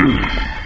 Jimmy.